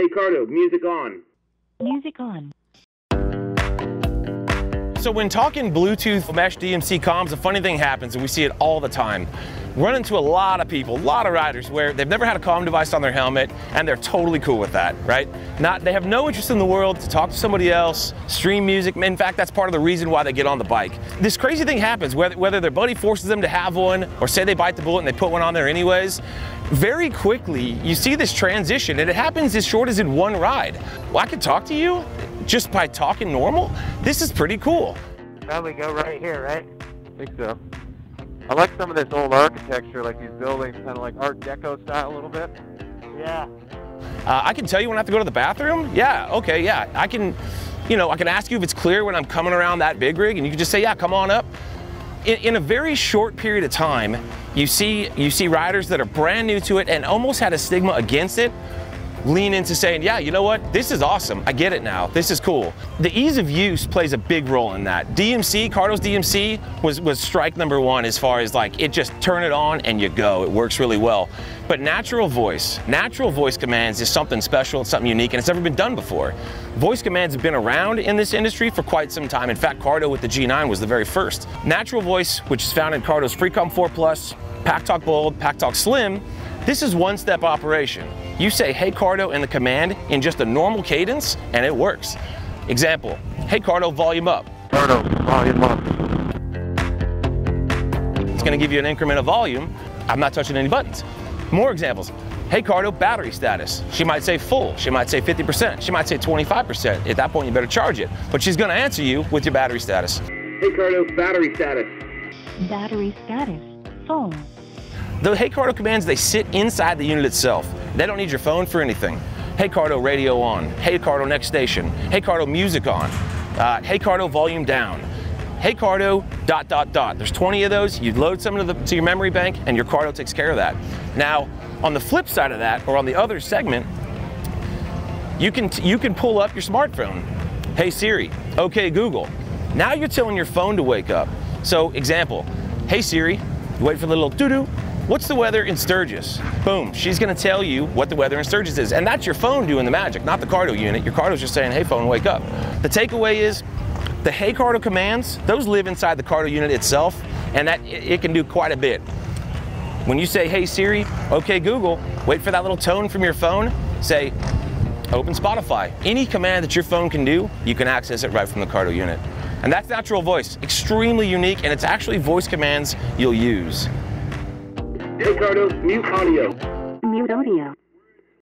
Hey, Cardo, music on. Music on. So when talking Bluetooth mesh DMC comms, a funny thing happens, and we see it all the time. Run into a lot of people, a lot of riders where they've never had a comm device on their helmet and they're totally cool with that, right? They have no interest in the world to talk to somebody else, stream music. In fact, that's part of the reason why they get on the bike. This crazy thing happens, whether their buddy forces them to have one or say they bite the bullet and they put one on there anyways. Very quickly, you see this transition, and it happens as short as in one ride. Well, I could talk to you just by talking normal? This is pretty cool. Probably go right here, right? I think so. I like some of this old architecture, like these buildings, kind of like Art Deco style a little bit. Yeah. I can tell you when I have to go to the bathroom? Yeah, okay, yeah. I can, you know, I can ask you if it's clear when I'm coming around that big rig, and you can just say, yeah, come on up. In a very short period of time, you see riders that are brand new to it and almost had a stigma against it, lean into saying, yeah, you know what? This is awesome. I get it now. This is cool. The ease of use plays a big role in that. DMC, Cardo's DMC was strike number one as far as like, it just turn it on and you go. It works really well. But natural voice commands is something special. It's something unique, and it's never been done before. Voice commands have been around in this industry for quite some time. In fact, Cardo with the G9 was the very first. Natural voice, which is found in Cardo's Freecom 4 Plus, PACKTALK Bold, PACKTALK Slim, this is one-step operation. You say, hey Cardo, in the command in just a normal cadence, and it works. Example, hey Cardo, volume up. Cardo, volume up. It's gonna give you an increment of volume. I'm not touching any buttons. More examples, hey Cardo, battery status. She might say full, she might say 50%, she might say 25%. At that point, you better charge it. But she's gonna answer you with your battery status. Hey Cardo, battery status. Battery status, full. The Hey Cardo commands, they sit inside the unit itself. They don't need your phone for anything. Hey Cardo, radio on. Hey Cardo, next station. Hey Cardo, music on. Hey Cardo, volume down. Hey Cardo, dot, dot, dot. There's 20 of those. You load some to your memory bank, and your Cardo takes care of that. Now, on the flip side of that, or on the other segment, you can pull up your smartphone. Hey Siri, okay Google. Now you're telling your phone to wake up. So example, hey Siri, wait for the little doo-doo. What's the weather in Sturgis? Boom, she's gonna tell you what the weather in Sturgis is. And that's your phone doing the magic, not the Cardo unit. Your Cardo's just saying, hey phone, wake up. The takeaway is, the Hey Cardo commands, those live inside the Cardo unit itself, and that it can do quite a bit. When you say, hey Siri, okay Google, wait for that little tone from your phone, say, open Spotify. Any command that your phone can do, you can access it right from the Cardo unit. And that's natural voice, extremely unique, and it's actually voice commands you'll use. Hey Cardo, mute audio. Mute audio.